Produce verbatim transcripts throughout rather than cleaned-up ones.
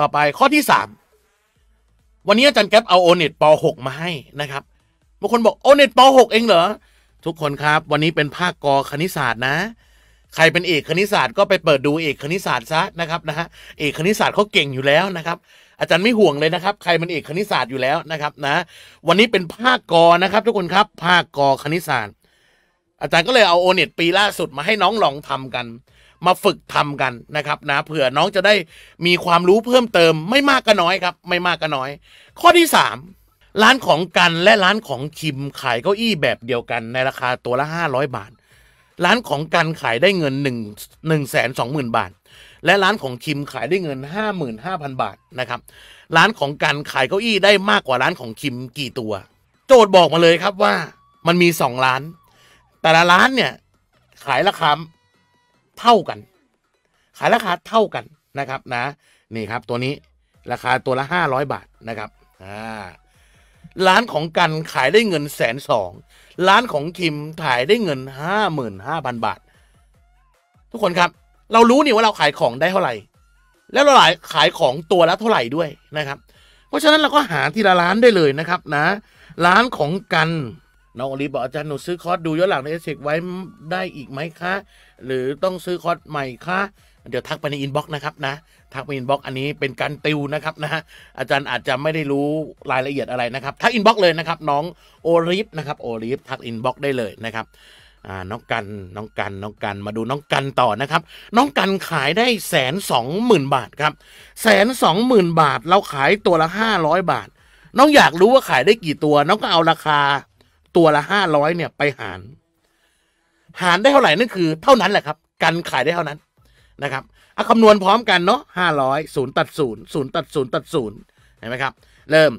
ต่อไปข้อที่สามวันนี้อาจารย์แก๊ปเอาโอเน็ตป.หกมาให้นะครับบางคนบอกโอเน็ตป.หกเองเหรอทุกคนครับวันนี้เป็นภาคกคณิตศาสตร์นะใครเป็นเอกคณิตศาสตร์ก็ไปเปิดดูเอกคณิตศาสตร์ซะนะครับนะฮะเอกคณิตศาสตร์เขาเก่งอยู่แล้วนะครับอาจารย์ไม่ห่วงเลยนะครับใครเป็นเอกคณิตศาสตร์อยู่แล้วนะครับนะวันนี้เป็นภาคกนะครับทุกคนครับภาคกคณิตศาสตร์อาจารย์ก็เลยเอาโอเน็ตปีล่าสุดมาให้น้องลองทำกันมาฝึกทำกันนะครับนะเผื่อน้องจะได้มีความรู้เพิ่มเติมไม่มากก็น้อยครับไม่มากก็น้อยข้อที่สามร้านของกันและร้านของคิมขายเก้าอี้แบบเดียวกันในราคาตัวละห้าร้อยบาทร้านของกันขายได้เงินหนึ่งแสนสองหมื่นบาทและร้านของคิมขายได้เงิน ห้าหมื่นห้าพัน บาทนะครับร้านของกันขายเก้าอี้ได้มากกว่าร้านของคิมกี่ตัวโจทย์บอกมาเลยครับว่ามันมีสองร้านแต่ละร้านเนี่ยขายราคาเท่ากันขายราคาเท่ากันนะครับนะนี่ครับตัวนี้ราคาตัวละห้าร้อยบาทนะครับอ่าร้านของกันขายได้เงินแสนสองร้านของคิมขายได้เงิน ห้าหมื่นห้าพัน บาททุกคนครับเรารู้นี่ว่าเราขายของได้เท่าไหร่แล้วเราขายของตัวละเท่าไหร่ด้วยนะครับเพราะฉะนั้นเราก็หาทีละร้านได้เลยนะครับนะร้านของกันน้องอลิบอกอาจารย์หนูซื้อคอร์สดูย้อนหลังในเอเซกไว้ได้อีกไหมคะหรือต้องซื้อคอร์สใหม่คะเดี๋ยวทักไปในอินบ็อกซ์นะครับนะทักไปอินบ็อกซ์อันนี้เป็นการติวนะครับนะอาจารย์อาจจะไม่ได้รู้รายละเอียดอะไรนะครับทักอินบ็อกซ์เลยนะครับน้องโอลิฟนะครับโอลิฟทักอินบ็อกซ์ได้เลยนะครับน้องกันน้องกันน้องกันมาดูน้องกันต่อนะครับน้องกันขายได้แสนสองหมื่นบาทครับแสนสองหมื่นบาทเราขายตัวละห้าร้อยบาทน้องอยากรู้ว่าขายได้กี่ตัวน้องก็เอาราคาตัวละห้าร้อยเนี่ยไปหารหารได้เท่าไหร่นั่นคือเท่านั้นแหละครับกันขายได้เท่านั้นนะครับเอาคำนวณพร้อมกันเนาะห้าร้อยศูนย์ตัดศูนย์ศูนย์ตัดศูนย์ตัดศูนย์เห็นไหมครับเริ่ม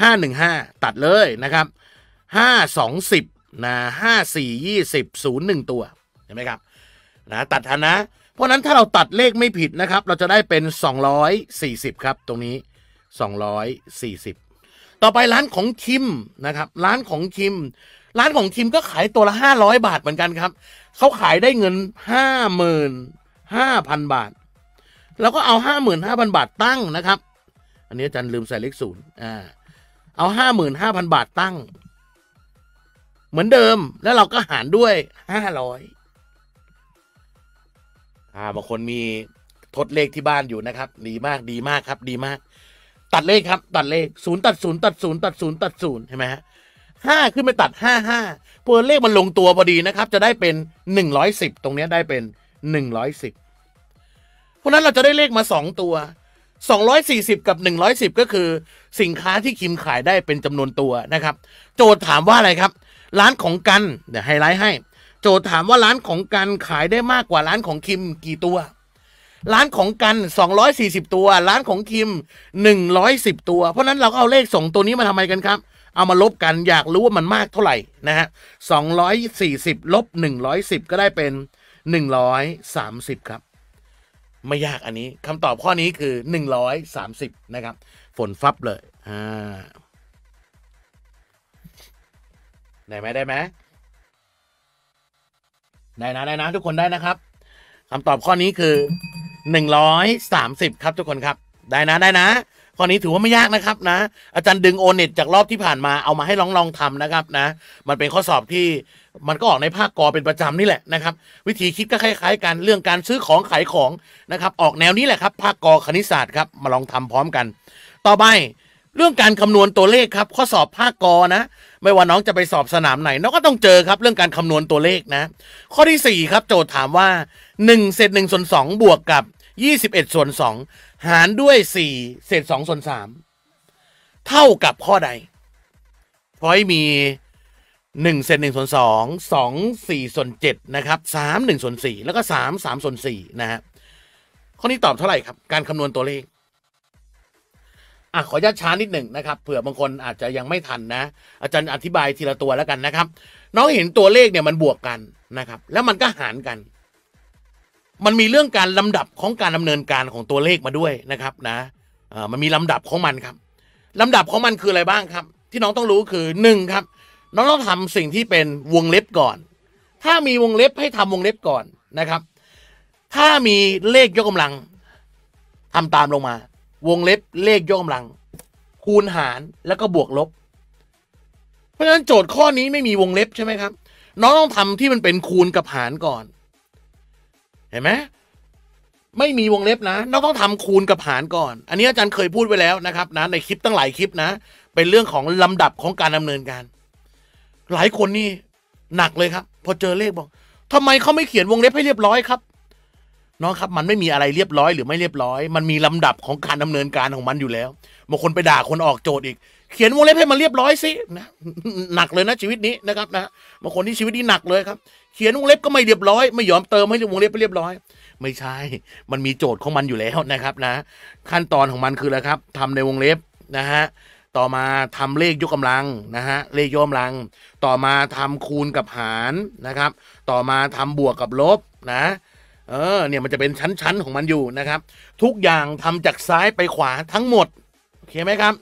ห้าหนึ่งห้าตัดเลยนะครับห้าสองสิบนะห้าสี่ยี่สิบศูนย์หนึ่งตัวเห็นไหมครับนะตัดทันนะเพราะนั้นถ้าเราตัดเลขไม่ผิดนะครับเราจะได้เป็นสองร้อยสี่สิบครับตรงนี้สองร้อยสี่สิบต่อไปร้านของคิมนะครับร้านของคิมร้านของคิมก็ขายตัวละห้าร้อยบาทเหมือนกันครับเขาขายได้เงินห้าหมื่นห้าพันบาทแล้วก็เอาห้าหมื่นห้าพันบาทตั้งนะครับอันนี้อาจารย์ลืมใส่เลขศูนย์อ่าเอาห้าหมื่นห้าพันบาทตั้งเหมือนเดิมแล้วเราก็หารด้วยห้าร้อยอ่าบางคนมีทดเลขที่บ้านอยู่นะครับดีมากดีมากครับดีมากตัดเลขครับตัดเลขศูนย์ตัดศูนย์ตัดศูนย์ตัดศูนย์ตัดศูนย์เห็นไหมฮะห้าขึ้นไปตัดห้าห้าเพื่อเลขมันลงตัวพอดีนะครับจะได้เป็นหนึ่งร้อยสิบตรงนี้ได้เป็นหนึ่งร้อยสิบเพราะนั้นเราจะได้เลขมาสองตัวสองร้อยสี่สิบกับหนึ่งร้อยสิบก็คือสินค้าที่คิมขายได้เป็นจำนวนตัวนะครับโจทย์ถามว่าอะไรครับร้านของกันเดี๋ยวไฮไลท์ให้โจทย์ถามว่าร้านของกันขายได้มากกว่าร้านของคิมกี่ตัวร้านของกันสองร้อยสี่สิบตัวร้านของคิมหนึ่งร้อยสิบตัวเพราะนั้นเราก็เอาเลขสองตัวนี้มาทำไมกันครับเอามาลบกันอยากรู้ว่ามันมากเท่าไหร่นะฮะสองร้อยสี่สิบลบหนึ่งร้อยสิบก็ได้เป็นหนึ่งร้อยสามสิบครับไม่ยากอันนี้คำตอบข้อนี้คือหนึ่งร้อยสามสิบนะครับฝนฟับเลยอ่าได้ไหมได้ไหมได้นะได้นะทุกคนได้นะครับคำตอบข้อนี้คือหนึ่งร้อยสามสิบครับทุกคนครับได้นะได้นะข้อนี้ถือว่าไม่ยากนะครับนะอาจารย์ดึงโอเน็ตจากรอบที่ผ่านมาเอามาให้ลองลองทำนะครับนะมันเป็นข้อสอบที่มันก็ออกในภาคกอเป็นประจำนี่แหละนะครับวิธีคิดก็คล้ายๆกันเรื่องการซื้อของขายของนะครับออกแนวนี้แหละครับภาคกอคณิตศาสตร์ครับมาลองทำพร้อมกันต่อไปเรื่องการคำนวณตัวเลขครับข้อสอบภาคกอนะไม่ว่าน้องจะไปสอบสนามไหนน้องก็ต้องเจอครับเรื่องการคำนวณตัวเลขนะข้อที่สี่ครับโจทย์ถามว่าหนึ่งเศษหนึ่งส่วนสองบวกกับยี่สิบเอ็ดส่วนสองหารด้วยสี่เศษสองส่วนสามเท่ากับข้อใดพอยมีหนึ่งเศษหนึ่งส่วนสอง สอง สี่ส่วนเจ็ดนะครับสาม หนึ่งส่วนสี่แล้วก็สาม สามส่วนสี่นะฮะข้อนี้ตอบเท่าไหร่ครับการคำนวณตัวเลขอ่ะขอญาตช้านิดหนึ่งนะครับเผื่อบางคนอาจจะยังไม่ทันนะอาจารย์อธิบายทีละตัวแล้วกันนะครับน้องเห็นตัวเลขเนี่ยมันบวกกันนะครับแล้วมันก็หารกันมันมีเรื่องการลำดับของการดำเนินการของตัวเลขมาด้วยนะครับนะเอ่อมันมีลำดับของมันครับลำดับของมันคืออะไรบ้างครับที่น้องต้องรู้คือหนึ่งครับน้องต้องทำสิ่งที่เป็นวงเล็บก่อนถ้ามีวงเล็บให้ทำวงเล็บก่อนนะครับถ้ามีเลขยกกำลังทำตามลงมา วงเล็บเลขยกกำลังคูณหารแล้วก็บวกลบเพราะฉะนั้นโจทย์ข้อนี้ไม่มีวงเล็บใช่ไหมครับน้องต้องทำที่มันเป็นคูณกับหารก่อนเห็นไหมไม่มีวงเล็บนะน้องต้องทำคูณกับหารก่อนอันนี้อาจารย์เคยพูดไว้แล้วนะครับนะในคลิปตั้งหลายคลิปนะเป็นเรื่องของลำดับของการดำเนินการหลายคนนี่หนักเลยครับพอเจอเลขบอกทำไมเขาไม่เขียนวงเล็บให้เรียบร้อยครับน้องครับมันไม่มีอะไรเรียบร้อยหรือไม่เรียบร้อยมันมีลำดับของการดำเนินการของมันอยู่แล้วบางคนไปด่าคนออกโจทย์อีกเขียนวงเล็บให้มันเรียบร้อยสินะหนักเลยนะชีวิตนี้นะครับนะบางคนที่ชีวิตนี้หนักเลยครับเขียนวงเล็บก็ไม่เรียบร้อยไม่ยอมเติมให้วงเล็บไปเรียบร้อยไม่ใช่มันมีโจทย์ของมันอยู่แล้วนะครับนะขั้นตอนของมันคืออะไรครับทำในวงเล็บนะฮะต่อมาทำเลขยกกำลังนะฮะเลขยกกำลังต่อมาทำคูณกับหารนะครับต่อมาทำบวกกับลบนะเออเนี่ยมันจะเป็นชั้นๆของมันอยู่นะครับทุกอย่างทำจากซ้ายไปขวาทั้งหมดโอเคไหมครับ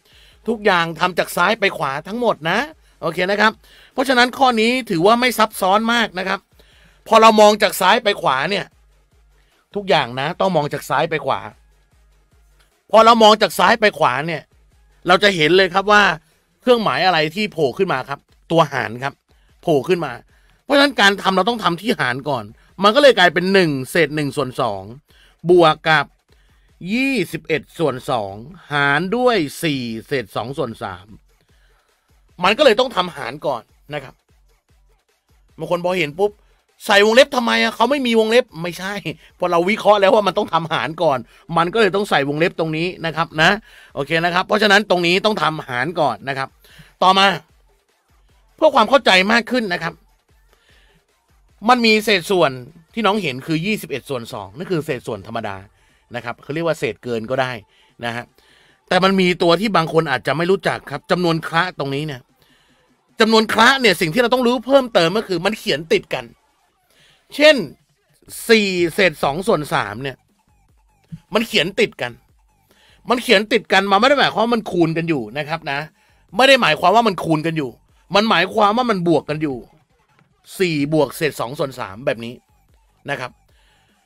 ทุกอย่างทำจากซ้ายไปขวาทั้งหมดนะโอเคนะครับเพราะฉะนั้นข้อนี้ถือว่าไม่ซับซ้อนมากนะครับพอเรามองจากซ้ายไปขวาเนี่ยทุกอย่างนะต้องมองจากซ้ายไปขวาพอเรามองจากซ้ายไปขวาเนี่ยเราจะเห็นเลยครับว่าเครื่องหมายอะไรที่โผล่ขึ้นมาครับตัวหารครับโผล่ขึ้นมาเพราะฉะนั้นการทำเราต้องทำที่หารก่อนมันก็เลยกลายเป็นหนึ่งเศษหนึ่งส่วนสองบวกกับยี่สิบเอ็ดส่วนสองหารด้วยสี่เศษสองส่วนสามมันก็เลยต้องทำหารก่อนนะครับบางคนพอเห็นปุ๊บใส่วงเล็บทำไมอะเขาไม่มีวงเล็บไม่ใช่พอเราวิเคราะห์แล้วว่ามันต้องทำหารก่อนมันก็เลยต้องใส่วงเล็บตรงนี้นะครับนะโอเคนะครับเพราะฉะนั้นตรงนี้ต้องทำหารก่อนนะครับต่อมาเพื่อความเข้าใจมากขึ้นนะครับมันมีเศษส่วนที่น้องเห็นคือยี่สิบเอ็ดส่วนสองนั่นคือเศษส่วนธรรมดานะครับเขาเรียกว่าเศษเกินก็ได้นะฮะแต่มันมีตัวที่บางคนอาจจะไม่รู้จักครับจำนวนคละตรงนี้เนี่ยจำนวนคละเนี่ยสิ่งที่เราต้องรู้เพิ่มเติมก็คือมันเขียนติดกันเช่นสี่เศษสองส่วนสามเนี่ยมันเขียนติดกันมันเขียนติดกันมาไม่ได้หมายความว่ามันคูณกันอยู่นะครับนะไม่ได้หมายความว่ามันคูณกันอยู่มันหมายความว่ามันบวกกันอยู่สี่บวกเศษสองส่วนสามแบบนี้นะครับ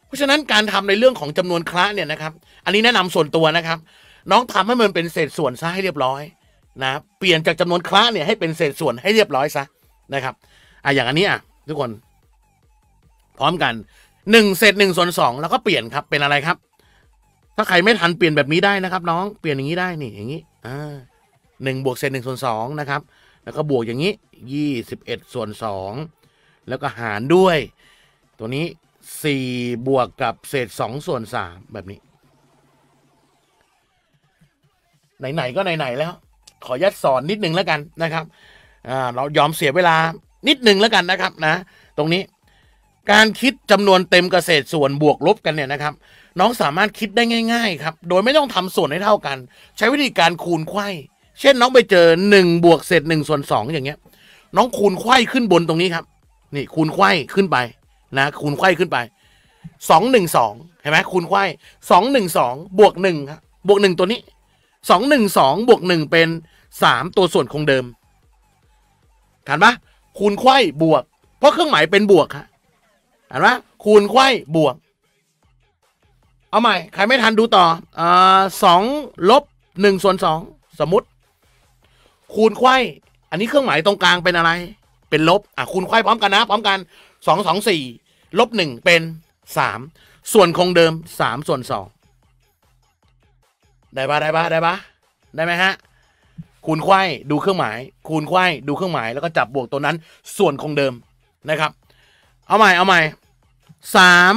เพราะฉะนั้นการทำในเรื่องของจำนวนคละเนี่ยนะครับอันนี้แนะนำส่วนตัวนะครับน้องทำให้มันเป็นเศษส่วนซะให้เรียบร้อยนะเปลี่ยนจากจำนวนคละเนี่ยให้เป็นเศษส่วนให้เรียบร้อยซะนะครับอ่ะอย่างอันนี้อ่ะทุกคนพร้อมกันหนึ่งเศษหนึ่งส่วนสองแล้วก็เปลี่ยนครับเป็นอะไรครับถ้าใครไม่ทันเปลี่ยนแบบนี้ได้นะครับน้องเปลี่ยนอย่างนี้ได้นี่อย่างนี้อ่าหนึ่งบวกเศษหนึ่งส่วนสองนะครับแล้วก็บวกอย่างนี้ยี่สิบเอ็ดส่วนสองแล้วก็หารด้วยตัวนี้สี่บวกกับเศษสองส่วนสามแบบนี้ไหนๆก็ไหนๆแล้วขอยัดสอนนิดนึงแล้วกันนะครับอ่าเรายอมเสียเวลานิดนึงแล้วกันนะครับนะตรงนี้การคิดจำนวนเต็มเกษตรส่วนบวกลบกันเนี่ยนะครับน้องสามารถคิดได้ง่ายๆครับโดยไม่ต้องทำส่วนให้เท่ากันใช้วิธีการคูณไขว้เช่นน้องไปเจอหนึ่งบวกเศษหนึ่งส่วนสองอย่างเงี้ยน้องคูณไขว้ขึ้นบนตรงนี้ครับนี่คูณไขว้ขึ้นไปนะคูณไขว้ขึ้นไปสอง หนึ่ง สองเห็นไหมคูณไขว้สอง หนึ่ง สองบวกหนึ่งครับบวกหนึ่งตัวนี้สอง หนึ่ง สองบวกหนึ่งเป็นสามตัวส่วนคงเดิมทันปะคูณไขว้บวกเพราะเครื่องหมายเป็นบวกครับเห็นไหมคูณไขว้บวกเอาใหม่ใครไม่ทันดูต่อสองลบหนึ่งส่วนสองสมมติคูณไขว้อันนี้เครื่องหมายตรงกลางเป็นอะไรเป็นลบอ่ะคูณไขว้พร้อมกันนะพร้อมกันสองสองสี่ลบหนึ่งเป็นสามส่วนคงเดิมสามส่วนสองได้ปะได้ปะได้ปะได้ไหมฮะคูณไขว้ดูเครื่องหมายคูณไขว้ดูเครื่องหมายแล้วก็จับบวกตัวนั้นส่วนคงเดิมนะครับเอาใหม่เอาใหม่สาม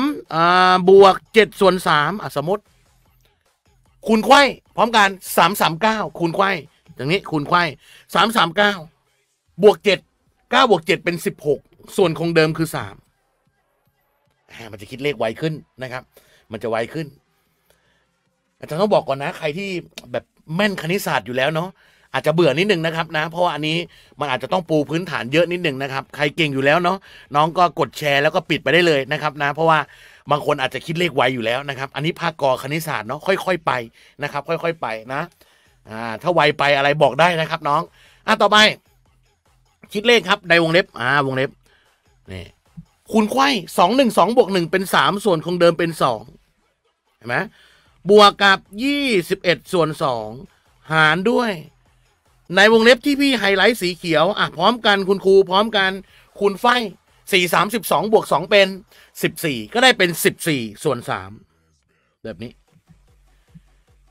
บวกเจ็ดส่วนสามสมมติคูณไขว้พร้อมกันสามสามเก้าคูณไขว้อย่างนี้คูณไขว้สามสามเก้าบวกเจ็ดเก้าบวกเจ็ดเป็นสิบหกส่วนคงเดิมคือสามมันจะคิดเลขไวขึ้นนะครับมันจะไวขึ้นอาจารย์ต้องบอกก่อนนะใครที่แบบแม่นคณิตศาสตร์อยู่แล้วเนาะอาจจะเบื่อนิดนึงนะครับนะเพราะว่าอันนี้มันอาจจะต้องปูพื้นฐานเยอะนิดนึงนะครับใครเก่งอยู่แล้วเนาะน้องก็กดแชร์แล้วก็ปิดไปได้เลยนะครับนะเพราะว่าบางคนอาจจะคิดเลขไวอยู่แล้วนะครับอันนี้ภาคกคณิตศาสตร์เนาะค่อยๆไปนะครับค่อยๆไปนะอ่าถ้าไวไปอะไรบอกได้นะครับน้องอ่ะต่อไปคิดเลขครับในวงเล็บอ่าวงเล็บนี่คูณไขว้สอง หนึ่ง สองบวกหนึ่งเป็นสามส่วนคงเดิมเป็นสองเห็นไหม บวกกับยี่สิบเอ็ดส่วนสองหารด้วยในวงเล็บที่พี่ไฮไลท์สีเขียวอ่ะพร้อมกันคุณครูพร้อมกันคูณไฟสี่ สามสิบสองบวกสองเป็นสิบสี่ก็ได้เป็นสิบสี่ส่วนสามแบบนี้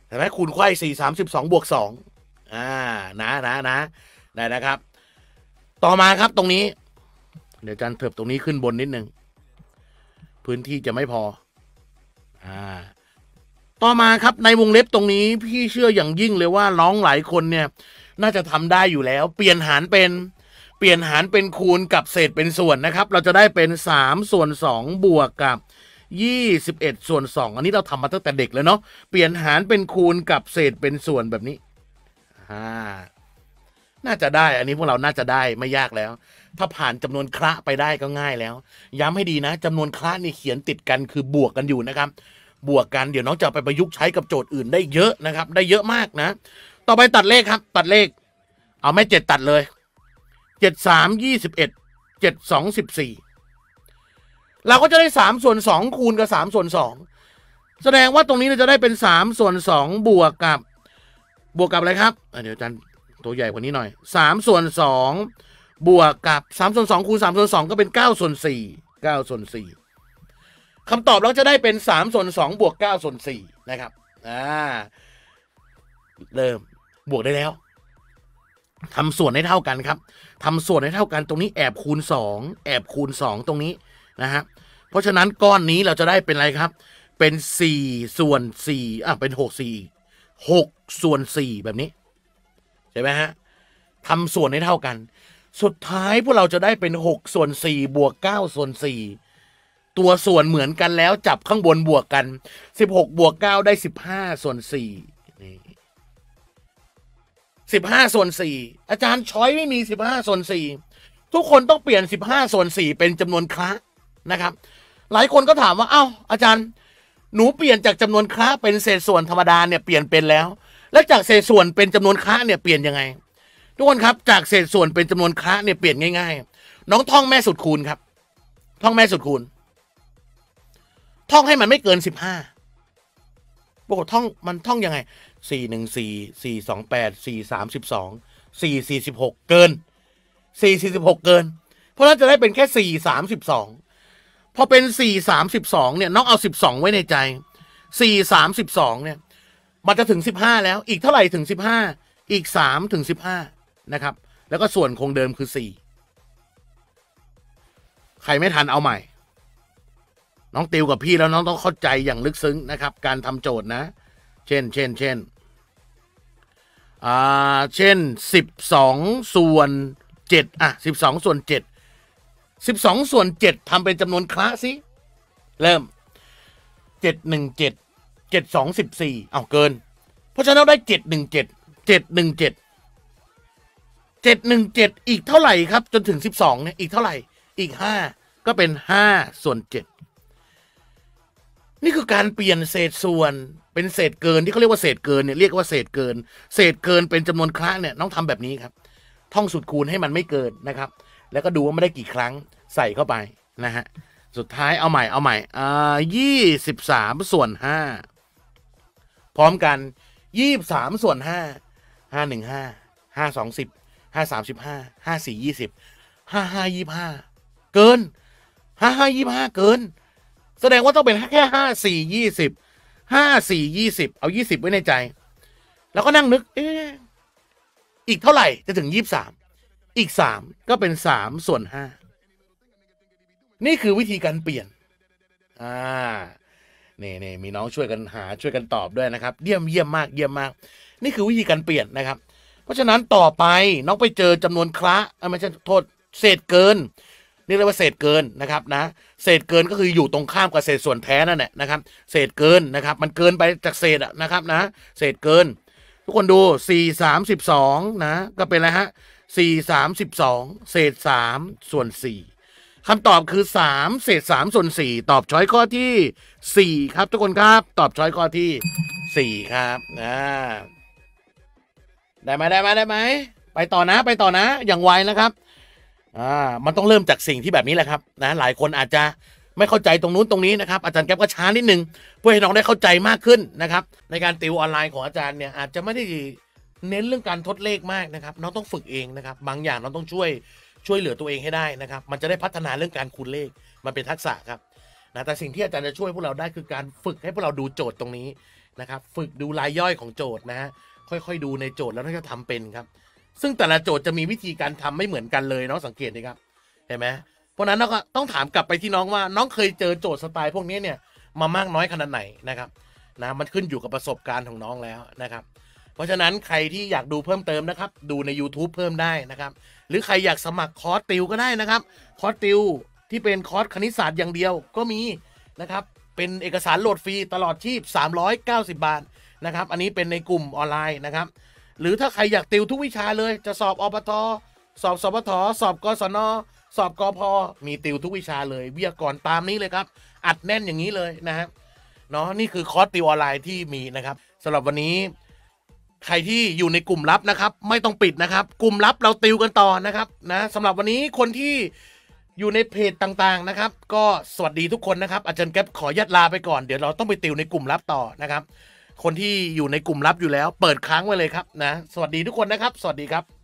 เห็นไหมคูณไขว้สี่ สามสิบสองบวกสองอ่านะนะนะได้นะครับต่อมาครับตรงนี้เดี๋ยวอาจารย์เถิบตรงนี้ขึ้นบนนิดนึงพื้นที่จะไม่พออ่าต่อมาครับในวงเล็บตรงนี้พี่เชื่ออย่างยิ่งเลยว่าน้องหลายคนเนี่ยน่าจะทำได้อยู่แล้วเปลี่ยนหารเป็นเปลี่ยนหารเป็นคูณกับเศษเป็นส่วนนะครับเราจะได้เป็นสามส่วนสองบวกกับยี่สิบเอ็ดส่วนสองอันนี้เราทำมาตั้งแต่เด็กแล้วเนาะเปลี่ยนหารเป็นคูณกับเศษเป็นส่วนแบบนี้อ่าน่าจะได้อันนี้พวกเราน่าจะได้ไม่ยากแล้วถ้าผ่านจำนวนคละไปได้ก็ง่ายแล้วย้ำให้ดีนะจำนวนคละนี่เขียนติดกันคือบวกกันอยู่นะครับบวกกันเดี๋ยวน้องจะไปประยุกต์ใช้กับโจทย์อื่นได้เยอะนะครับได้เยอะมากนะต่อไปตัดเลขครับตัดเลขเอาไม่เจ็ดตัดเลยเจ็ดสามยี่สิบเอ็ดเจ็ดสองสิบสี่เราก็จะได้สามส่วนสองคูณกับสามส่วนสองแสดงว่าตรงนี้เราจะได้เป็นสามส่วนสองบวกกับบวกกับอะไรครับเดี๋ยวอาจารย์ตัวใหญ่กว่านี้หน่อยสามส่วนสองบวกกับสามส่วนสองคูณสามส่วนสองก็เป็นเก้าส่วนสี่เก้าส่วนสี่คำตอบเราจะได้เป็นสามส่วนสองบวกเก้าส่วนสี่นะครับอ่าเริ่มบวกได้แล้วทำส่วนให้เท่ากันครับทำส่วนให้เท่ากันตรงนี้แอบคูณสองแอบคูณสองตรงนี้นะฮะเพราะฉะนั้นก้อนนี้เราจะได้เป็นอะไรครับเป็นสี่ส่วนสี่อ่ะเป็นหกสี่หกส่วนสี่แบบนี้ใช่ไหมฮะทำส่วนให้เท่ากันสุดท้ายพวกเราจะได้เป็นหกส่วนสี่บวกเก้าส่วนสี่ตัวส่วนเหมือนกันแล้วจับข้างบนบวกกันสิบหกบวกเก้าได้สิบห้าส่วนสี่นี่สิบห้าส่วนสี่อาจารย์ช้อยไม่มีสิบห้าส่วนสี่ทุกคนต้องเปลี่ยนสิบห้าส่วนสี่เป็นจำนวนคละนะครับหลายคนก็ถามว่าเอ้าอาจารย์หนูเปลี่ยนจากจำนวนคละเป็นเศษส่วนธรรมดาเนี่ยเปลี่ยนเป็นแล้วแล้วจากเศษส่วนเป็นจำนวนคละเนี่ยเปลี่ยนยังไงทุกคนครับจากเศษส่วนเป็นจำนวนคละเนี่ยเปลี่ยนง่ายๆน้องท่องแม่สูตรคูณครับท่องแม่สูตรคูณท่องให้มันไม่เกินสิบห้าปกติท่องมันท่องยังไงสี่หนึ่งสี่สี่สองแปดสี่สามสิบสองสี่สี่สิบหกเกินสี่สี่สิบหกเกินเพราะนั้นจะได้เป็นแค่สี่สามสิบสองพอเป็นสี่สามสิบสองเนี่ยน้องเอาสิบสองไว้ในใจสี่สามสิบสองเนี่ยมันจะถึงสิบห้าแล้วอีกเท่าไหร่ถึงสิบห้าอีกสามถึงสิบห้านะครับแล้วก็ส่วนคงเดิมคือสี่ใครไม่ทันเอาใหม่น้องติวกับพี่แล้วน้องต้องเข้าใจอย่างลึกซึ้งนะครับการทำโจทย์นะเช่นเช่นเช่นอ่าเช่นสิบสองส่วนเจ็ดอ่ะสิบสองส่วนเจ็ด สิบสองส่วนเจ็ดทำเป็นจำนวนคละสิเริ่มเจ็ด หนึ่ง เจ็ด เจ็ด สอง สิบสี่เอาเกินเพราะฉะนั้นเราได้เจ็ด หนึ่ง เจ็ด เจ็ด หนึ่ง เจ็ดเจ็ด หนึ่ง เจ็ดอีกเท่าไหร่ครับจนถึงสิบสองเนี่ยอีกเท่าไหร่อีกห้าก็เป็นห้าส่วนเจ็ดนี่คือการเปลี่ยนเศษส่วนเป็นเศษเกินที่เขาเรียกว่าเศษเกินเนี่ยเรียกว่าเศษเกินเศษเกินเป็นจำนวนครั้งเนี่ยน้องทำแบบนี้ครับท่องสูตรคูณให้มันไม่เกินนะครับแล้วก็ดูว่าไม่ได้กี่ครั้งใส่เข้าไปนะฮะสุดท้ายเอาใหม่เอาใหม่อ่ายี่สิบสามส่วนห้าพร้อมกันยี่สิบสามส่วนห้าห้าหนึ่งห้าห้าสองสิบห้าสามสิบห้าห้าสี่ยี่สิบห้าห้ายี่ห้าเกินห้าห้ายี่ห้าเกินแสดงว่าต้องเป็นแค่ห้าสี่ยี่สิบห้าสี่ยี่สิบเอายี่สิบไว้ในใจแล้วก็นั่งนึกเอ๊ะอีกเท่าไหร่จะถึงยี่สิบสามอีกสามก็เป็นสามส่วนห้านี่คือวิธีการเปลี่ยนอ่านี่นี่มีน้องช่วยกันหาช่วยกันตอบด้วยนะครับเยี่ยมเยี่ยมมากเยี่ยมมากนี่คือวิธีการเปลี่ยนนะครับเพราะฉะนั้นต่อไปน้องไปเจอจำนวนคละไม่ใช่โทษเศษเกินเรียกว่าเศษเกินนะครับนะเศษเกินก็คืออยู่ตรงข้ามกับเศษส่วนแท้นั่นแหละนะครับเศษเกินนะครับมันเกินไปจากเศษนะครับนะเศษเกินทุกคนดูสี่ สามสิบสองนะก็เป็นอะไรฮะสี่ สามสิบสองเศษสามส่วนสี่คำตอบคือสามเศษสามส่วนสี่ตอบช้อยข้อที่สี่ครับทุกคนครับตอบช้อยข้อที่สี่ครับนะได้ไหมได้ไหมได้ไหมไปต่อนะไปต่อนะอย่างไวนะครับอ่ามันต้องเริ่มจากสิ่งที่แบบนี้แหละครับนะหลายคนอาจจะ ไม่เข้าใจตรงนู้นตรงนี้นะครับอาจารย์แก๊ปก็ช้านิดนึงเพื่อให้น้องได้เข้าใจมากขึ้นนะครับในการติวออนไลน์ของอาจารย์เนี่ยอาจจะไม่ได้เน้นเรื่องการทดเลขมากนะครับน้องต้องฝึกเองนะครับบางอย่างน้องต้องช่วยช่วยเหลือตัวเองให้ได้นะครับมันจะได้พัฒนาเรื่องการคูณเลขมันเป็นทักษะครับนะแต่สิ่งที่อาจารย์จะช่วยพวกเราได้คือการฝึกให้พวกเราดูโจทย์ตรงนี้นะครับฝึกดูรายย่อยของโจทย์นะฮะค่อยๆดูในโจทย์แล้วก็ทำเป็นครับซึ่งแต่ละโจทย์จะมีวิธีการทำไม่เหมือนกันเลยน้องสังเกตดีครับเห็นไหมเพราะนั้นเราก็ต้องถามกลับไปที่น้องว่าน้องเคยเจอโจทย์สไตล์พวกนี้เนี่ยมามากน้อยขนาดไหนนะครับนะมันขึ้นอยู่กับประสบการณ์ของน้องแล้วนะครับเพราะฉะนั้นใครที่อยากดูเพิ่มเติมนะครับดูใน ยูทูบ เพิ่มได้นะครับหรือใครอยากสมัครคอร์สติวก็ได้นะครับคอร์สติวที่เป็นคอร์สคณิตศาสตร์อย่างเดียวก็มีนะครับเป็นเอกสารโหลดฟรีตลอดชีพสามร้อยเก้าสิบบาทนะครับอันนี้เป็นในกลุ่มออนไลน์นะครับหรือถ้าใครอยากติวทุกวิชาเลยจะสอบอปทสอบสปทสอบกศนสอบกพมีติวทุกวิชาเลยวิทยากรตามนี้เลยครับอัดแน่นอย่างนี้เลยนะครับเนาะนี่คือคอร์สติวออนไลน์ที่มีนะครับสำหรับวันนี้ใครที่อยู่ในกลุ่มลับนะครับไม่ต้องปิดนะครับกลุ่มลับเราติวกันต่อนะครับนะสำหรับวันนี้คนที่อยู่ในเพจต่างๆนะครับก็สวัสดีทุกคนนะครับอาจารย์แก๊ปขอยัดลาไปก่อนเดี๋ยวเราต้องไปติวในกลุ่มลับต่อนะครับคนที่อยู่ในกลุ่มลับอยู่แล้วเปิดค้างไว้เลยครับนะสวัสดีทุกคนนะครับสวัสดีครับ